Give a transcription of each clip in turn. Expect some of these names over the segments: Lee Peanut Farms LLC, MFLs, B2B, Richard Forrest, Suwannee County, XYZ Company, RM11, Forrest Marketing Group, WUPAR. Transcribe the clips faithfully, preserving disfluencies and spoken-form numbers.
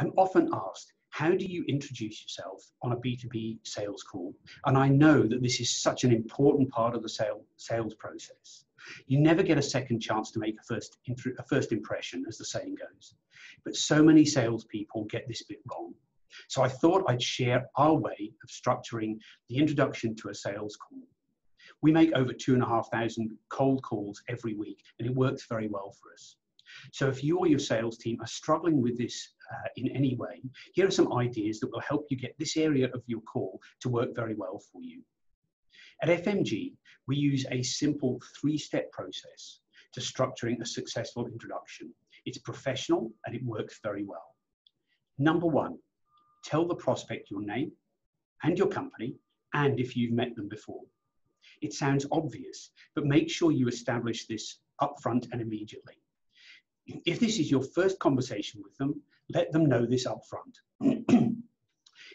I'm often asked, how do you introduce yourself on a B two B sales call? And I know that this is such an important part of the sale, sales process. You never get a second chance to make a first, a first impression, as the saying goes. But so many salespeople get this bit wrong. So I thought I'd share our way of structuring the introduction to a sales call. We make over two and a half thousand cold calls every week, and it works very well for us. So if you or your sales team are struggling with this uh, in any way, here are some ideas that will help you get this area of your call to work very well for you. At F M G, we use a simple three-step process to structuring a successful introduction. It's professional and it works very well. Number one, tell the prospect your name and your company and if you've met them before. It sounds obvious, but make sure you establish this upfront and immediately. If this is your first conversation with them, let them know this up front.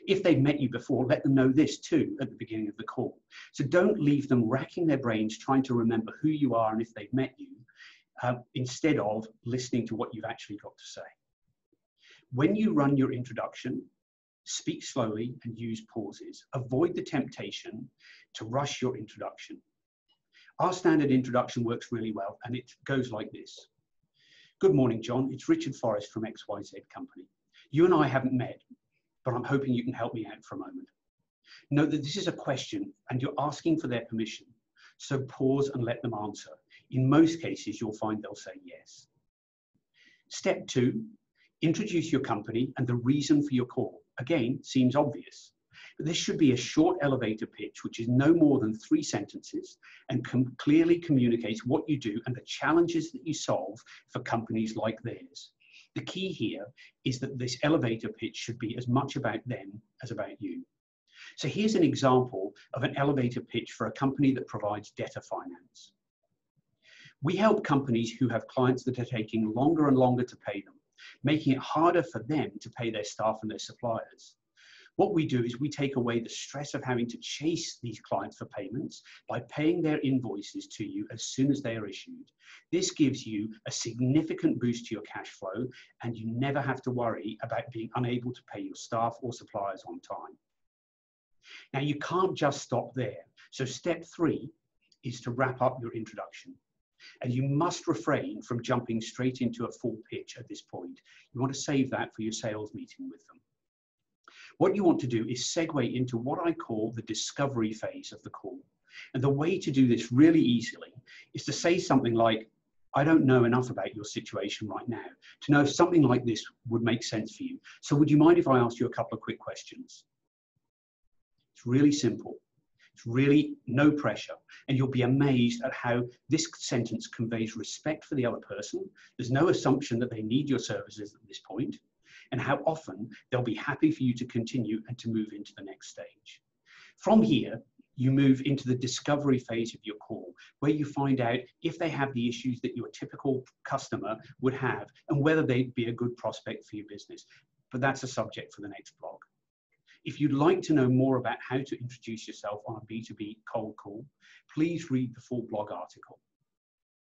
If they've met you before, let them know this too at the beginning of the call. So don't leave them racking their brains trying to remember who you are and if they've met you, uh, instead of listening to what you've actually got to say. When you run your introduction, speak slowly and use pauses. Avoid the temptation to rush your introduction. Our standard introduction works really well, and it goes like this. Good morning, John. It's Richard Forrest from X Y Z Company. You and I haven't met, but I'm hoping you can help me out for a moment. Note that this is a question and you're asking for their permission, so pause and let them answer. In most cases, you'll find they'll say yes. Step two, introduce your company and the reason for your call. Again, seems obvious, but this should be a short elevator pitch, which is no more than three sentences and com- clearly communicates what you do and the challenges that you solve for companies like theirs. The key here is that this elevator pitch should be as much about them as about you. So here's an example of an elevator pitch for a company that provides debtor finance. We help companies who have clients that are taking longer and longer to pay them, making it harder for them to pay their staff and their suppliers. What we do is we take away the stress of having to chase these clients for payments by paying their invoices to you as soon as they are issued. This gives you a significant boost to your cash flow, and you never have to worry about being unable to pay your staff or suppliers on time. Now, you can't just stop there. So step three is to wrap up your introduction. And you must refrain from jumping straight into a full pitch at this point. You want to save that for your sales meeting with them. What you want to do is segue into what I call the discovery phase of the call. And the way to do this really easily is to say something like, I don't know enough about your situation right now to know if something like this would make sense for you. So would you mind if I asked you a couple of quick questions? It's really simple. It's really no pressure, and you'll be amazed at how this sentence conveys respect for the other person. There's no assumption that they need your services at this point, and how often they'll be happy for you to continue and to move into the next stage. From here, you move into the discovery phase of your call, where you find out if they have the issues that your typical customer would have and whether they'd be a good prospect for your business. But that's a subject for the next blog. If you'd like to know more about how to introduce yourself on a B two B cold call, please read the full blog article.